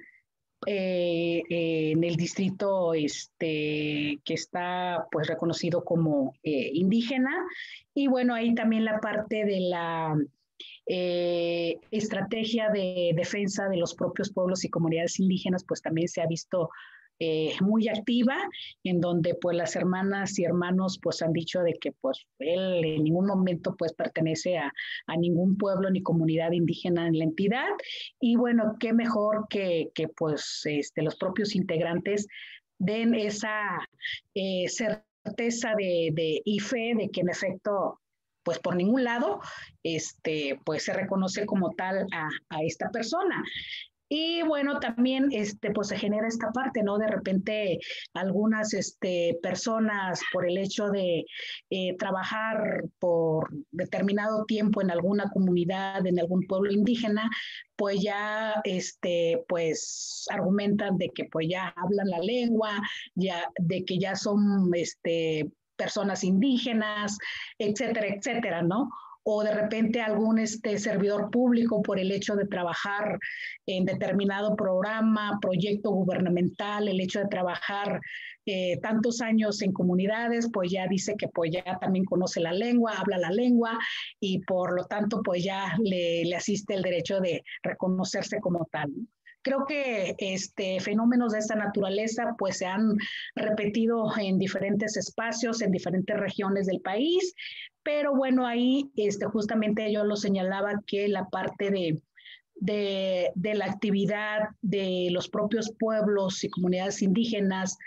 Eh, eh, en el distrito este, que está pues reconocido como eh, indígena, y bueno, ahí también la parte de la eh, estrategia de defensa de los propios pueblos y comunidades indígenas pues también se ha visto eh, muy activa, en donde pues las hermanas y hermanos pues han dicho de que pues él en ningún momento pues pertenece a, a ningún pueblo ni comunidad indígena en la entidad, y bueno, qué mejor que, que pues este, los propios integrantes den esa eh, certeza de, de, y fe de que en efecto pues por ningún lado este, pues se reconoce como tal a, a esta persona. Y bueno, también este, pues se genera esta parte, ¿no? De repente algunas este, personas por el hecho de eh, trabajar por determinado tiempo en alguna comunidad, en algún pueblo indígena, pues ya este, pues argumentan de que pues ya hablan la lengua, ya, de que ya son este, personas indígenas, etcétera, etcétera, ¿no? O de repente algún este, servidor público por el hecho de trabajar en determinado programa, proyecto gubernamental, el hecho de trabajar eh, tantos años en comunidades, pues ya dice que pues ya también conoce la lengua, habla la lengua y por lo tanto pues ya le, le asiste el derecho de reconocerse como tal. Creo que este, fenómenos de esta naturaleza pues se han repetido en diferentes espacios, en diferentes regiones del país, pero bueno, ahí este, justamente yo lo señalaba que la parte de, de, de la actividad de los propios pueblos y comunidades indígenas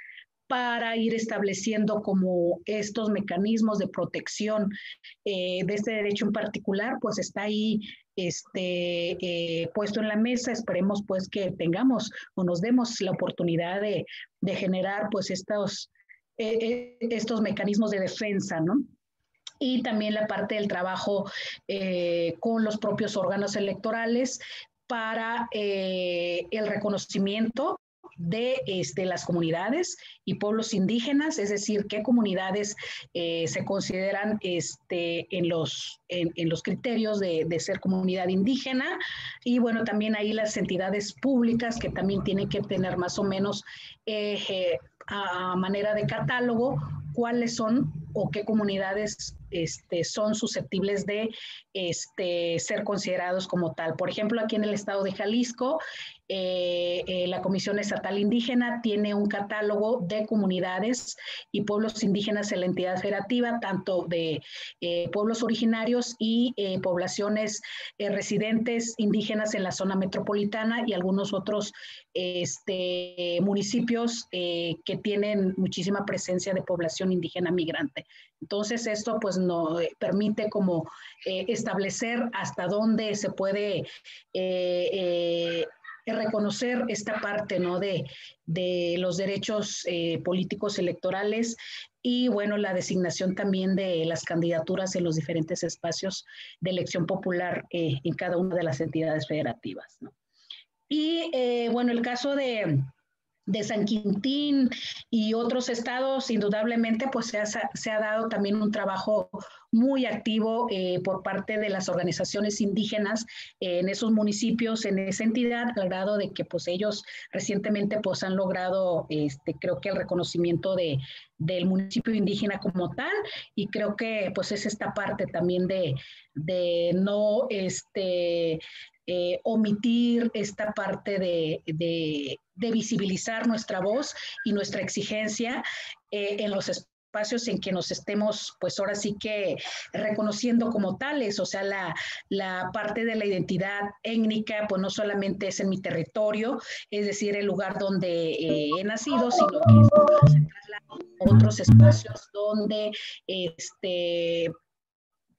para ir estableciendo como estos mecanismos de protección eh, de este derecho en particular, pues está ahí este, eh, puesto en la mesa. Esperemos pues que tengamos o nos demos la oportunidad de, de generar pues estos, eh, estos mecanismos de defensa, ¿no? Y también la parte del trabajo eh, con los propios órganos electorales para eh, el reconocimiento de este, las comunidades y pueblos indígenas, es decir, qué comunidades eh, se consideran este, en, los, en, en los criterios de, de ser comunidad indígena. Y bueno, también ahí las entidades públicas que también tienen que tener más o menos eh, eh, a manera de catálogo cuáles son o qué comunidades este, son susceptibles de este, ser considerados como tal. Por ejemplo, aquí en el estado de Jalisco, eh, eh, la Comisión Estatal Indígena tiene un catálogo de comunidades y pueblos indígenas en la entidad federativa, tanto de eh, pueblos originarios y eh, poblaciones eh, residentes indígenas en la zona metropolitana y algunos otros este, municipios eh, que tienen muchísima presencia de población indígena migrante. Entonces esto pues nos permite como eh, establecer hasta dónde se puede eh, eh, reconocer esta parte, ¿no? de, de los derechos eh, políticos electorales y bueno, la designación también de las candidaturas en los diferentes espacios de elección popular eh, en cada una de las entidades federativas, ¿no? Y eh, bueno, el caso de... de San Quintín y otros estados, indudablemente, pues se ha, se ha dado también un trabajo muy activo eh, por parte de las organizaciones indígenas eh, en esos municipios, en esa entidad, al grado de que pues ellos recientemente pues han logrado, este, creo que el reconocimiento de, del municipio indígena como tal, y creo que pues es esta parte también de, de no este, eh, omitir esta parte de, de, de visibilizar nuestra voz y nuestra exigencia eh, en los espacios espacios en que nos estemos, pues ahora sí que reconociendo como tales, o sea, la, la parte de la identidad étnica, pues no solamente es en mi territorio, es decir, el lugar donde eh, he nacido, sino que se traslada a otros espacios donde, este,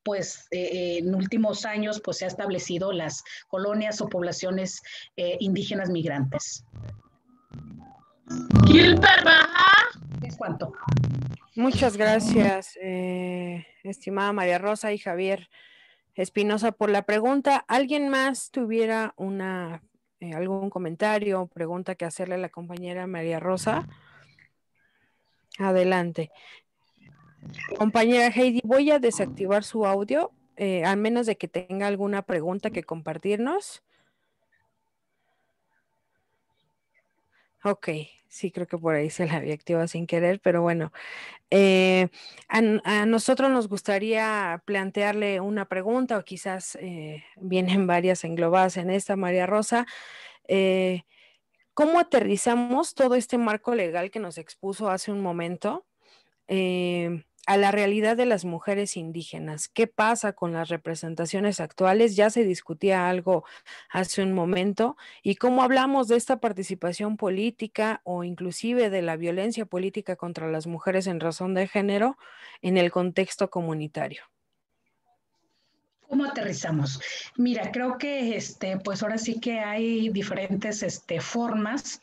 pues eh, en últimos años, pues se ha establecido las colonias o poblaciones eh, indígenas migrantes. ¿Es cuánto? Muchas gracias, eh, estimada María Rosa y Javier Espinosa, por la pregunta. ¿Alguien más tuviera una, eh, algún comentario o pregunta que hacerle a la compañera María Rosa? Adelante. Compañera Heidi, voy a desactivar su audio, eh, al menos de que tenga alguna pregunta que compartirnos. Ok, sí, creo que por ahí se la había activado sin querer, pero bueno. Eh, a, a nosotros nos gustaría plantearle una pregunta, o quizás eh, vienen varias englobadas en esta, María Rosa. Eh, ¿Cómo aterrizamos todo este marco legal que nos expuso hace un momento eh, a la realidad de las mujeres indígenas? ¿Qué pasa con las representaciones actuales? Ya se discutía algo hace un momento. ¿Y cómo hablamos de esta participación política o inclusive de la violencia política contra las mujeres en razón de género en el contexto comunitario? ¿Cómo aterrizamos? Mira, creo que este, pues ahora sí que hay diferentes este, formas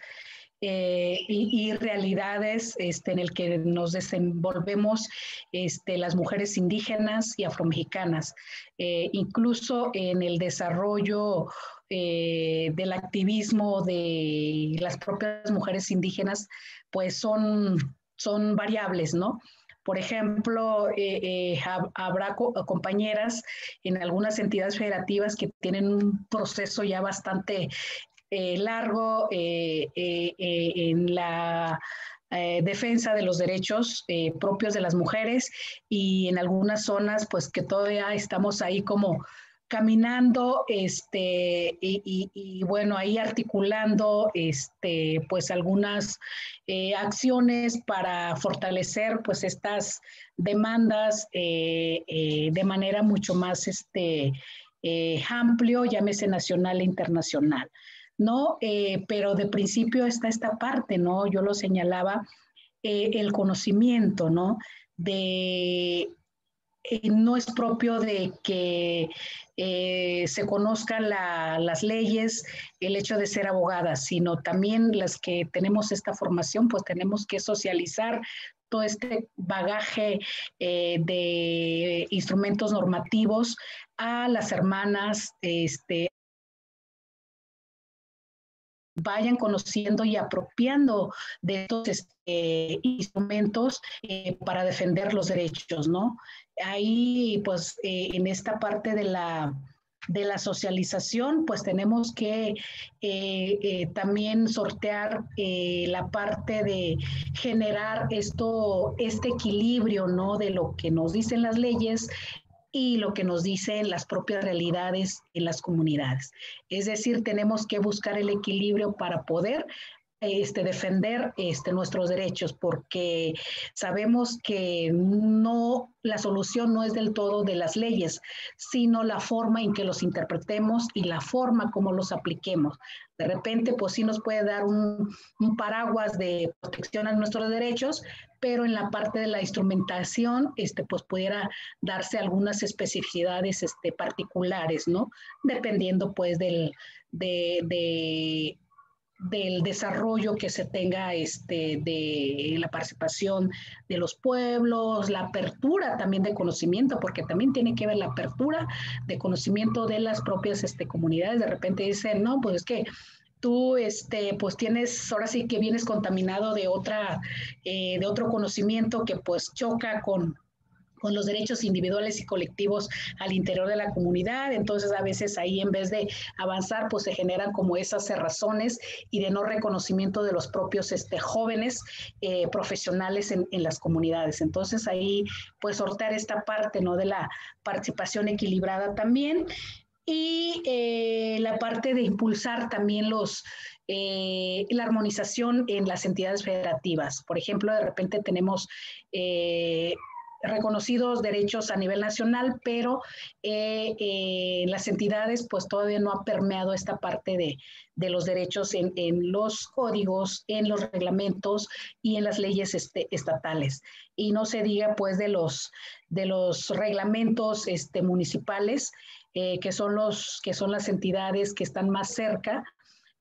eh, y, y realidades este, en el que nos desenvolvemos este, las mujeres indígenas y afromexicanas, eh, incluso en el desarrollo eh, del activismo de las propias mujeres indígenas, pues son, son variables, ¿no? Por ejemplo, eh, eh, habrá co compañeras en algunas entidades federativas que tienen un proceso ya bastante eh, largo eh, eh, eh, en la eh, defensa de los derechos eh, propios de las mujeres, y en algunas zonas pues que todavía estamos ahí como caminando este, y, y, y bueno, ahí articulando este, pues algunas eh, acciones para fortalecer pues estas demandas eh, eh, de manera mucho más este, eh, amplio, llámese nacional e internacional, ¿no? Eh, pero de principio está esta parte, ¿no? Yo lo señalaba, eh, el conocimiento, ¿no? De... No es propio de que eh, se conozcan la, las leyes, el hecho de ser abogadas, sino también las que tenemos esta formación, pues tenemos que socializar todo este bagaje eh, de instrumentos normativos a las hermanas, este, vayan conociendo y apropiando de estos este, instrumentos eh, para defender los derechos, ¿no? Ahí, pues, eh, en esta parte de la, de la socialización, pues tenemos que eh, eh, también sortear eh, la parte de generar esto, este equilibrio, ¿no? De lo que nos dicen las leyes y lo que nos dicen las propias realidades en las comunidades. Es decir, tenemos que buscar el equilibrio para poder este, defender este, nuestros derechos, porque sabemos que no, la solución no es del todo de las leyes, sino la forma en que los interpretemos y la forma como los apliquemos. De repente, pues sí nos puede dar un, un paraguas de protección a nuestros derechos, pero en la parte de la instrumentación, este, pues pudiera darse algunas especificidades este, particulares, ¿no? Dependiendo, pues, del... De, de, del desarrollo que se tenga este, de la participación de los pueblos, la apertura también de conocimiento, porque también tiene que ver la apertura de conocimiento de las propias este, comunidades. De repente dicen, no, pues es que tú este, pues tienes, ahora sí que vienes contaminado de, otra, eh, de otro conocimiento que pues choca con... con los derechos individuales y colectivos al interior de la comunidad. Entonces a veces ahí en vez de avanzar pues se generan como esas cerrazones y de no reconocimiento de los propios este, jóvenes eh, profesionales en, en las comunidades. Entonces ahí pues sortear esta parte, ¿no? De la participación equilibrada también y eh, la parte de impulsar también los Eh, la armonización en las entidades federativas. Por ejemplo, de repente tenemos eh, reconocidos derechos a nivel nacional, pero eh, eh, las entidades pues todavía no ha permeado esta parte de, de los derechos en, en los códigos, en los reglamentos y en las leyes este, estatales. Y no se diga pues de los, de los reglamentos este, municipales, eh, que son los, que son las entidades que están más cerca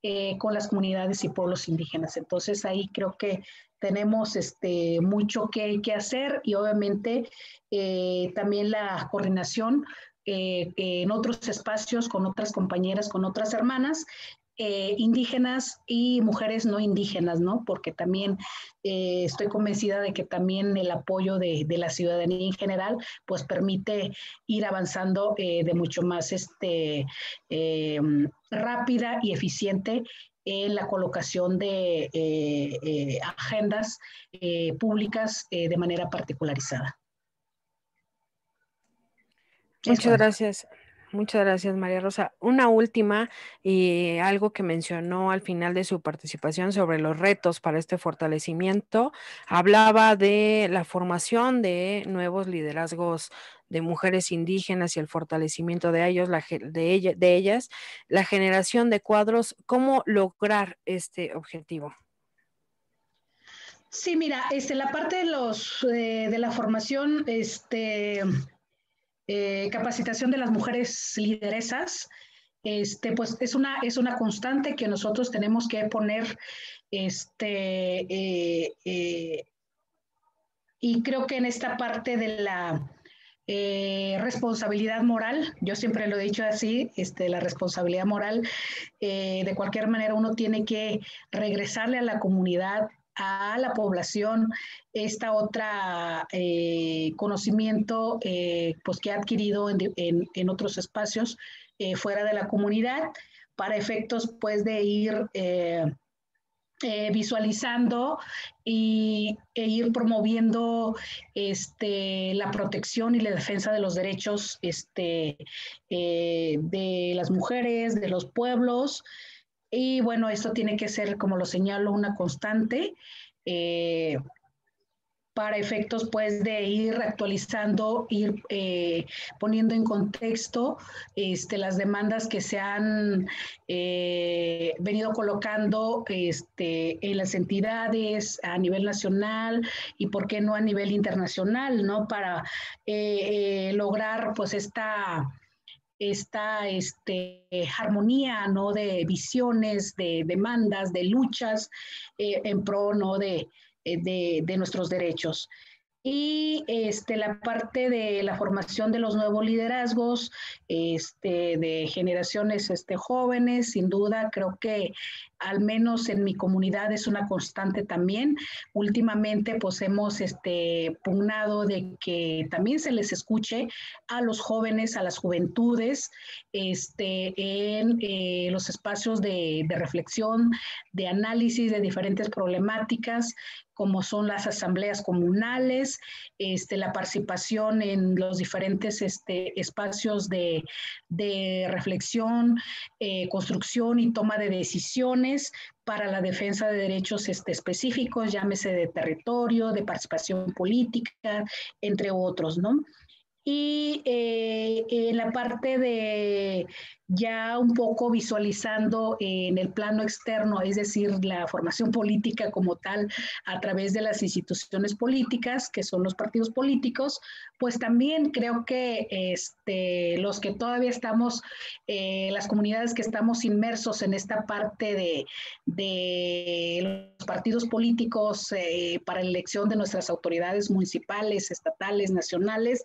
eh, con las comunidades y pueblos indígenas. Entonces ahí creo que tenemos este, mucho que, que hacer y obviamente eh, también la coordinación eh, en otros espacios con otras compañeras, con otras hermanas eh, indígenas y mujeres no indígenas, ¿no? Porque también eh, estoy convencida de que también el apoyo de, de la ciudadanía en general pues permite ir avanzando eh, de mucho más este, eh, rápida y eficiente en la colocación de eh, eh, agendas eh, públicas eh, de manera particularizada. Muchas gracias. Muchas gracias, María Rosa. Una última y algo que mencionó al final de su participación sobre los retos para este fortalecimiento. Hablaba de la formación de nuevos liderazgos de mujeres indígenas y el fortalecimiento de ellos, la, de, ella, de ellas, la generación de cuadros. ¿Cómo lograr este objetivo? Sí, mira, este, la parte de, los, eh, de la formación, este... Eh, capacitación de las mujeres lideresas, este, pues es una, es una constante que nosotros tenemos que poner, este, eh, eh, y creo que en esta parte de la eh, responsabilidad moral, yo siempre lo he dicho así, este, la responsabilidad moral, eh, de cualquier manera uno tiene que regresarle a la comunidad, a la población, esta otra eh, conocimiento eh, pues que ha adquirido en, en, en otros espacios eh, fuera de la comunidad, para efectos pues de ir eh, eh, visualizando y, e ir promoviendo este, la protección y la defensa de los derechos este, eh, de las mujeres, de los pueblos. Y bueno, esto tiene que ser, como lo señalo, una constante eh, para efectos pues de ir actualizando, ir eh, poniendo en contexto este, las demandas que se han eh, venido colocando este, en las entidades a nivel nacional y por qué no a nivel internacional, ¿no? Para eh, eh, lograr pues esta... esta este, armonía, ¿no? De visiones, de demandas, de luchas eh, en pro, ¿no? de, de, de nuestros derechos. Y este, la parte de la formación de los nuevos liderazgos, este, de generaciones este, jóvenes, sin duda, creo que al menos en mi comunidad es una constante también. Últimamente pues hemos este, pugnado de que también se les escuche a los jóvenes, a las juventudes, este, en eh, los espacios de, de reflexión, de análisis de diferentes problemáticas, como son las asambleas comunales, este, la participación en los diferentes este, espacios de, de reflexión, eh, construcción y toma de decisiones para la defensa de derechos este, específicos, llámese de territorio, de participación política, entre otros, ¿no? Y eh, en la parte de ya un poco visualizando en el plano externo, es decir, la formación política como tal a través de las instituciones políticas, que son los partidos políticos, pues también creo que este, los que todavía estamos, eh, las comunidades que estamos inmersos en esta parte de, de los partidos políticos eh, para la elección de nuestras autoridades municipales, estatales, nacionales,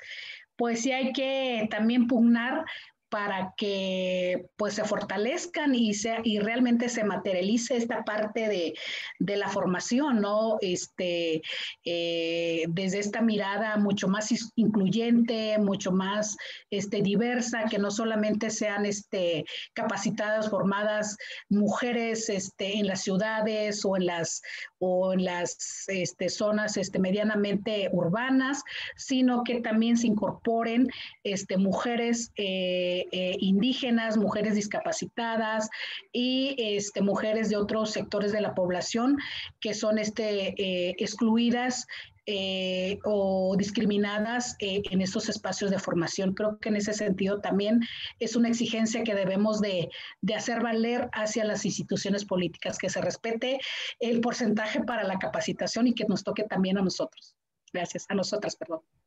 pues sí hay que también pugnar para que pues, se fortalezcan y, sea, y realmente se materialice esta parte de, de la formación, ¿no? Este, eh, desde esta mirada mucho más incluyente, mucho más este, diversa, que no solamente sean este, capacitadas, formadas mujeres este, en las ciudades o en las, o en las este, zonas este, medianamente urbanas, sino que también se incorporen este, mujeres eh, Eh, indígenas, mujeres discapacitadas y este, mujeres de otros sectores de la población que son este, eh, excluidas eh, o discriminadas eh, en estos espacios de formación. Creo que en ese sentido también es una exigencia que debemos de, de hacer valer hacia las instituciones políticas, que se respete el porcentaje para la capacitación y que nos toque también a nosotros. Gracias, a nosotras, perdón.